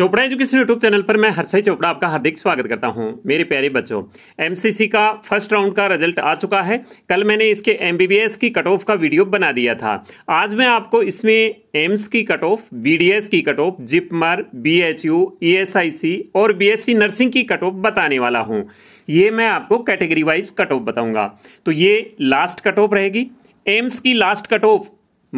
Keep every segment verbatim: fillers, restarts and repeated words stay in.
Chopra education YouTube channel पर मैं हरसाई चोपड़ा आपका हार्दिक स्वागत करता हूं। मेरे प्यारे बच्चों, एमसीसी का फर्स्ट राउंड का रिजल्ट आ चुका है। कल मैंने इसके एमबीबीएस की कट ऑफ का वीडियो बना दिया था। आज मैं आपको इसमें एम्स की कट ऑफ, बीडीएस की cut off, JIPMER, BHU, ESIC और बीएससी नर्सिंग की कट ऑफ बताने वाला हूँ। ये मैं आपको कैटेगरी वाइज कट ऑफ बताऊँगा। तो ये लास्ट कट ऑफ रहेगी। एम्स की लास्ट कट ऑफ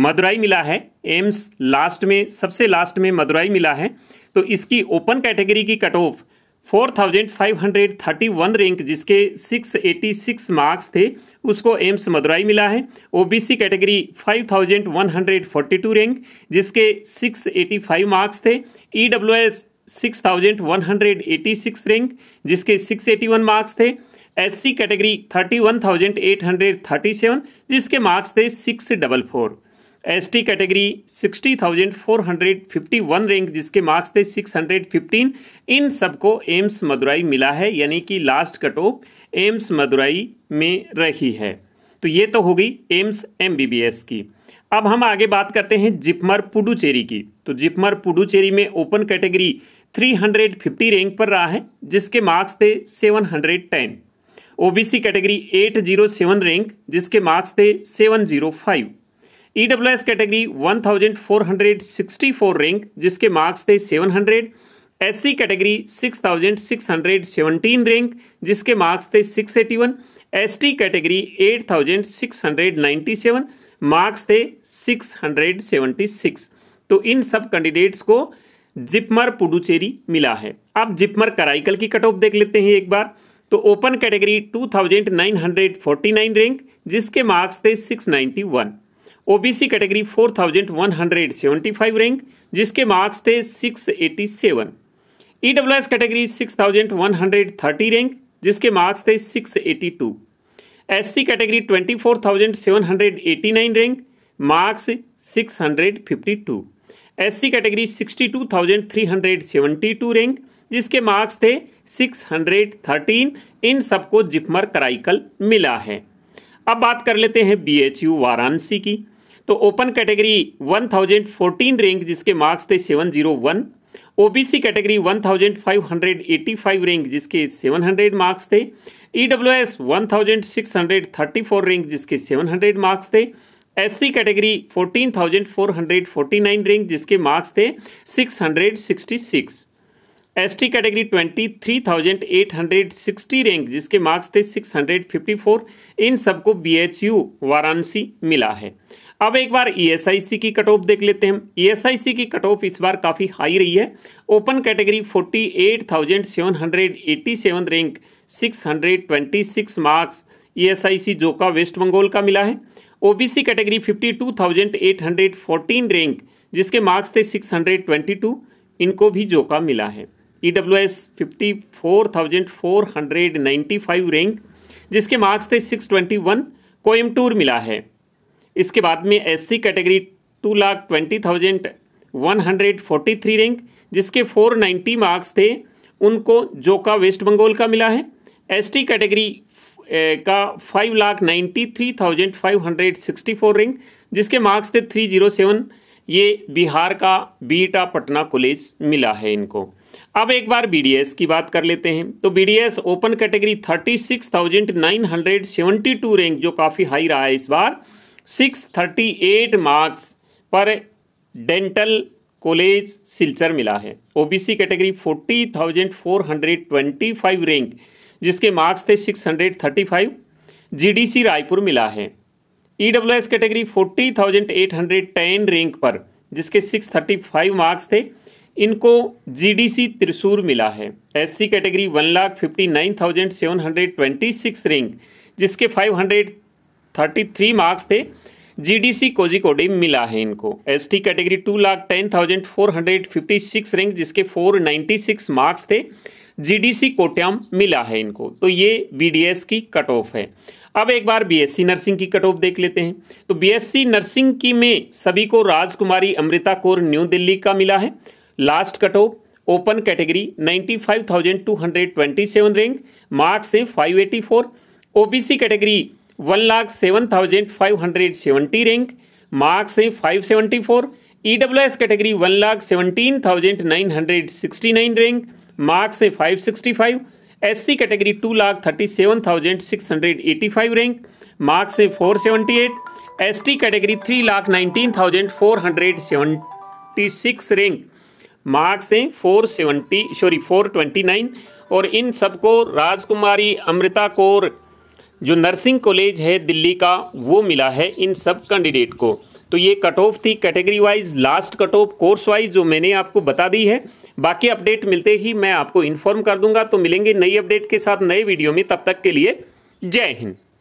मदुराई मिला है। एम्स लास्ट में, सबसे लास्ट में मदुराई मिला है। तो इसकी ओपन कैटेगरी की cut off four thousand five hundred thirty one rank, जिसके सिक्स एटी सिक्स मार्क्स थे, उसको एम्स मदुराई मिला है। OBC category five thousand one hundred forty two rank, जिसके सिक्स एटी फाइव मार्क्स थे। EWS six thousand one hundred eighty six rank, जिसके six eighty one marks थे। SC category thirty one thousand eight hundred thirty seven, जिसके marks थे six double four. ST category sixty thousand four hundred fifty one rank, जिसके marks थे six hundred fifteen. इन सबको AIIMS Madurai मिला है, यानी कि last cut off AIIMS Madurai में रही है। तो ये तो होगी एम्स एमबीबीएस की। अब हम आगे बात करते हैं जिपमर पुडुचेरी की। तो जिपमर पुडुचेरी में open category three hundred fifty rank पर रहा है, जिसके मार्क्स थे seven hundred ten. OBC category eight hundred seven rank, जिसके मार्क्स थे seven hundred five. EWS category fourteen sixty four rank, जिसके मार्क्स थे seven hundred. SC category six thousand six hundred seventeen rank, जिसके marks थे six eighty one. ST category eight thousand six hundred ninety seven, marks थे six hundred seventy six. तो इन सब candidates को जिपमर पुडुचेरी मिला है। अब जिपमर कराइकल की कट ऑफ देख लेते हैं एक बार। तो open category two thousand nine hundred forty nine rank, जिसके मार्क्स थे six ninety one. OBC category four thousand one hundred seventy five rank, जिसके मार्क्स थे six eighty seven. EWS category six thousand one hundred thirty rank, जिसके marks थे six eighty two. SC category twenty four thousand seven hundred eighty nine rank, marks six hundred fifty two. SC category sixty two thousand three hundred seventy two rank, जिसके marks थे six hundred thirteen. इन सबको JIPMER Karaikal मिला है। अब बात कर लेते हैं बीएचयू वाराणसी की। तो open category one thousand fourteen rank, जिसके मार्क्स थे seven hundred one. OBC category one thousand five hundred eighty five rank, जिसके सेवन हंड्रेड मार्क्स थे। EWS one thousand six hundred thirty four rank, जिसके seven hundred marks थे। SC category fourteen thousand four hundred forty nine rank, जिसके marks थे six hundred sixty six. ST category twenty three thousand eight hundred sixty rank, जिसके marks थे six hundred fifty four. इन सबको BHU Varanasi मिला है। अब एक बार ईएसआईसी की कट ऑफ देख लेते हैं। ईएसआईसी की कट ऑफ इस बार काफ़ी हाई रही है। Open category forty eight thousand seven hundred eighty seven rank, six hundred twenty six marks ESIC जो का वेस्ट बंगाल का मिला है। OBC category fifty two thousand eight hundred fourteen rank, जिसके मार्क्स थे सिक्स हंड्रेड ट्वेंटी टू। इनको भी जोका मिला है। EWS fifty four thousand four hundred ninety five rank, जिसके मार्क्स थे six hundred twenty one. Coimbatore मिला है। इसके बाद में SC category two lakh twenty thousand one hundred forty three rank, जिसके फोर हंड्रेड नाइंटी मार्क्स थे, उनको जोका वेस्ट बंगाल का मिला है। एसटी कैटेगरी का five lakh ninety three thousand five hundred sixty four rank, जिसके मार्क्स थे थ्री हंड्रेड सेवन। ये बिहार का बीटा पटना कॉलेज मिला है इनको। अब एक बार बीडीएस की बात कर लेते हैं। तो BDS open category thirty six thousand nine hundred seventy two rank, जो काफ़ी हाई रहा है इस बार, सिक्स थर्टी एट मार्क्स पर डेंटल कॉलेज सिल्चर मिला है। OBC category forty thousand four hundred twenty five rank, जिसके मार्क्स थे six hundred thirty five. GDC Raipur मिला है। EWS category forty thousand eight hundred ten rank पर, जिसके six hundred thirty five marks थे, इनको जीडीसी त्रिसूर मिला है। SC category one lakh fifty nine thousand seven hundred twenty six rank, जिसके five hundred thirty three marks थे, जीडीसी कोजिकोडी मिला है इनको। ST category two lakh ten thousand four hundred fifty six rank, जिसके four hundred ninety six marks थे, GDC Kottayam मिला है इनको। तो ये बीडीएस की कट ऑफ है। अब एक बार बीएससी नर्सिंग की कट ऑफ देख लेते हैं। तो बीएससी नर्सिंग की में सभी को राजकुमारी अमृता कौर न्यू दिल्ली का मिला है। Last cut off open category ninety five thousand two hundred twenty seven rank, marks से five eighty four. OBC category one lakh seven thousand five hundred seventy rank, marks से five seventy four. EWS category one lakh seventeen thousand nine hundred sixty nine rank, marks है five sixty five. SC category two lakh thirty seven thousand six hundred eighty five rank, marks है four seventy eight. ST category three lakh nineteen thousand four hundred seventy six rank, marks हैं four seventy sorry four twenty nine. और इन सबको राजकुमारी अमृता कौर जो nursing college है दिल्ली का वो मिला है इन सब कैंडिडेट को। तो ये कट ऑफ थी category wise, last cut off course wise जो मैंने आपको बता दी है। बाकी अपडेट मिलते ही मैं आपको इन्फॉर्म कर दूंगा। तो मिलेंगे नई अपडेट के साथ नए वीडियो में, तब तक के लिए जय हिंद।